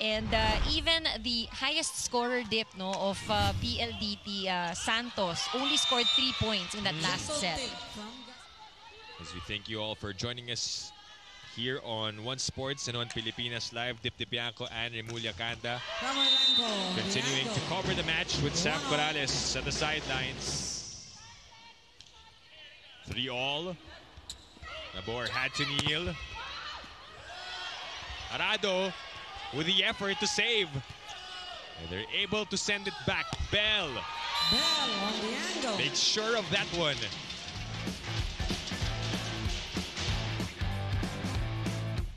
And even the highest scorer, Dip, no, of PLDT, Santos, only scored 3 points in that last set. As we thank you all for joining us here on One Sports and on Filipinas Live, Dip Dipanco and Remulia Kanda continuing to cover the match with Sam Corales at the sidelines. 3-all. Nabor had to kneel. Arado with the effort to save. And they're able to send it back. Bell on the angle. Make sure of that one.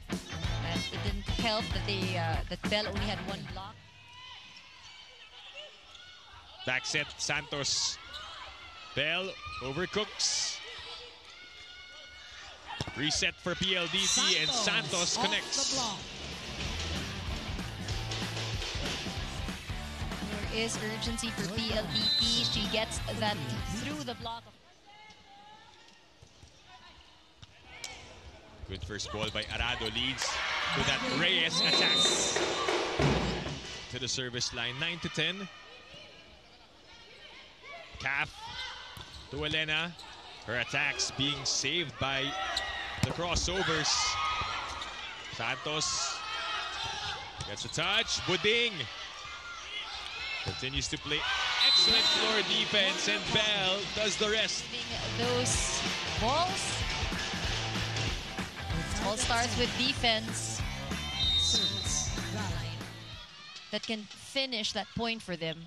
It didn't help that Bell only had one block. Back set, Santos. Bell overcooks. Reset for PLDT, and Santos connects. There is urgency for PLDT. She gets that through the block. Good first ball by Arado, leads to that Reyes attack. To the service line, 9-10. Calf to Elena. Her attacks being saved by the crossovers. Santos gets a touch. Buding continues to play excellent floor defense, and Bell does the rest. Those balls. All starts with defense that can finish that point for them.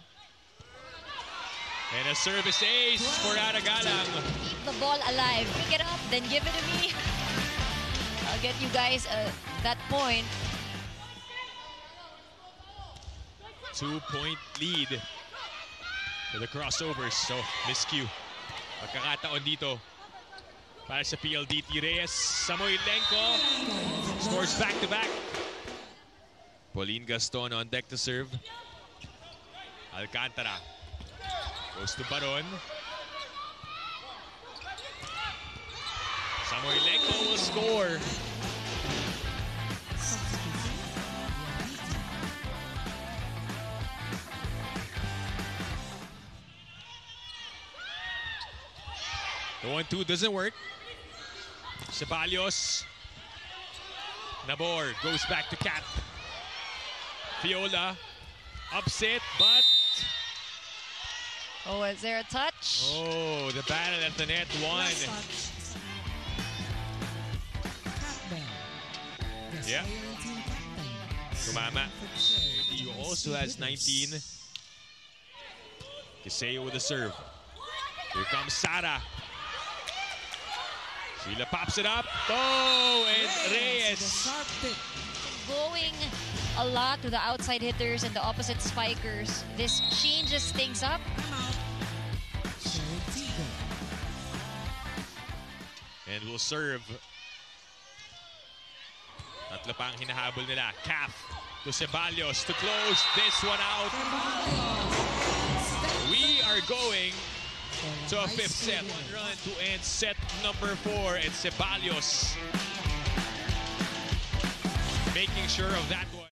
And a service ace for Ara Galang. Keep the ball alive. Pick it up, then give it to me. I'll get you guys that point. 2-point lead for the crossovers. So, miscue. Pagkakataon dito. Para sa PLDT, Reyes. Samoylenko scores back-to-back. Pauline Gaston on deck to serve. Alcantara goes to Baron. Samoylenko will score. The 1-2 doesn't work. Ceballos. Nabor goes back to Cap. Fiola upset, but... Oh, is there a touch? Oh, the battle at the net won. Yeah. Kumama. He also has 19. Kiseo with a serve. Here comes Sarah. Sheila pops it up. Oh, and Reyes. Going a lot to the outside hitters and the opposite spikers. This changes things up. And will serve. Tatlo pang hinahabol nila. Calf to Ceballos to close this one out. We are going to a fifth set. One run to end set number 4, and Ceballos making sure of that one.